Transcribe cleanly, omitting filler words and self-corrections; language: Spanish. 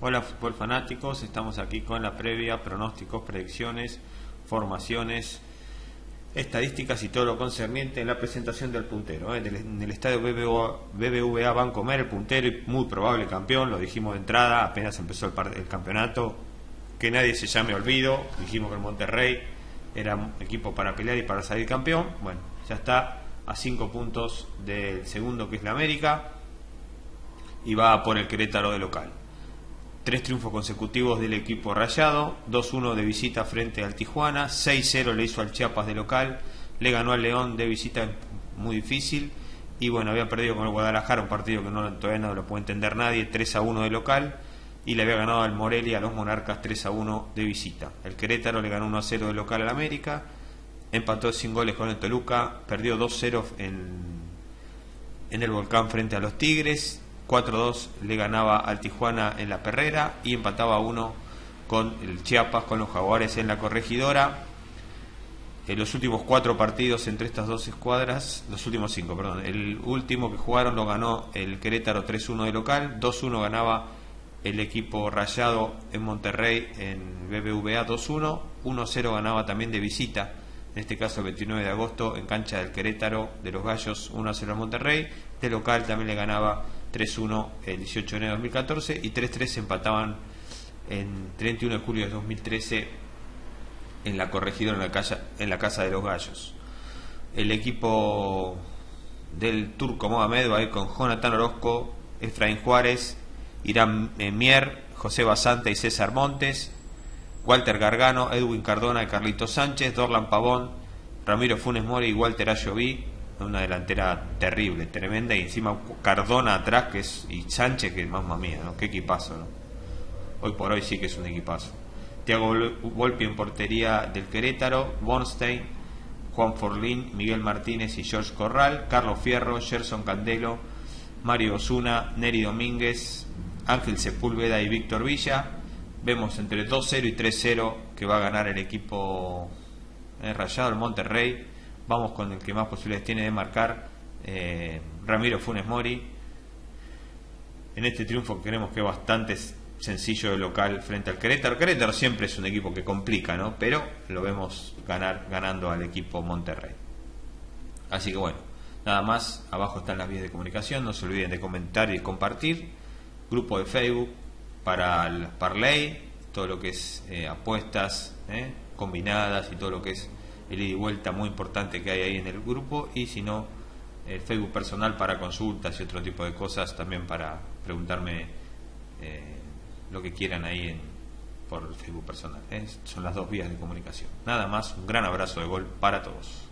Hola fútbol fanáticos, estamos aquí con la previa, pronósticos, predicciones, formaciones, estadísticas y todo lo concerniente en la presentación del puntero. En el estadio BBVA Bancomer, el puntero y muy probable campeón, lo dijimos de entrada, apenas empezó el campeonato, que nadie se llame olvido, dijimos que el Monterrey era un equipo para pelear y para salir campeón. Bueno, ya está a 5 puntos del segundo, que es la América, y va por el Querétaro de local. 3 triunfos consecutivos del equipo rayado, 2-1 de visita frente al Tijuana, 6-0 le hizo al Chiapas de local, le ganó al León de visita muy difícil, y bueno, había perdido con el Guadalajara, un partido que no, todavía no lo puede entender nadie, 3-1 de local, y le había ganado al Morelia a los Monarcas 3-1 de visita. El Querétaro le ganó 1-0 de local al América, empató sin goles con el Toluca, perdió 2-0 en el Volcán frente a los Tigres, 4-2 le ganaba al Tijuana en la Perrera y empataba 1 con el Chiapas, con los Jaguares en la Corregidora. En los últimos 4 partidos entre estas dos escuadras, los últimos 5, perdón, el último que jugaron lo ganó el Querétaro 3-1 de local, 2-1 ganaba el equipo rayado en Monterrey en BBVA 2-1, 1-0 ganaba también de visita, en este caso el 29 de agosto en cancha del Querétaro de los Gallos 1-0 al Monterrey, de local también le ganaba 3-1 el 18 de enero de 2014 y 3-3 empataban en 31 de julio de 2013 en la Corregidora, en la Casa de los Gallos. El equipo del Turco Mohamed va a ir con Jonathan Orozco, Efraín Juárez, Irán Mier, José Basanta y César Montes, Walter Gargano, Edwin Cardona y Carlito Sánchez, Dorlan Pavón, Ramiro Funes Mori y Walter Ayoví. Una delantera terrible, tremenda, y encima Cardona atrás, que es, y Sánchez, que es mamma mía, ¿no? Qué equipazo, ¿no? Hoy por hoy sí que es un equipazo. Thiago Volpi en portería del Querétaro, Bornstein, Juan Forlín, Miguel Martínez y George Corral, Carlos Fierro, Gerson Candelo, Mario Osuna, Neri Domínguez, Ángel Sepúlveda y Víctor Villa. Vemos entre 2-0 y 3-0 que va a ganar el equipo rayado, el Monterrey. Vamos con el que más posibilidades tiene de marcar, Ramiro Funes Mori. En este triunfo creemos que es bastante sencillo de local frente al Querétaro. Querétaro siempre es un equipo que complica, ¿no? Pero lo vemos ganando al equipo Monterrey. Así que bueno, nada más. Abajo están las vías de comunicación. No se olviden de comentar y de compartir. Grupo de Facebook para el parlay, todo lo que es apuestas combinadas y todo lo que es el ida y vuelta muy importante que hay ahí en el grupo, y si no, el Facebook personal para consultas y otro tipo de cosas, también para preguntarme lo que quieran ahí por el Facebook personal. Son las dos vías de comunicación. Nada más, un gran abrazo de gol para todos.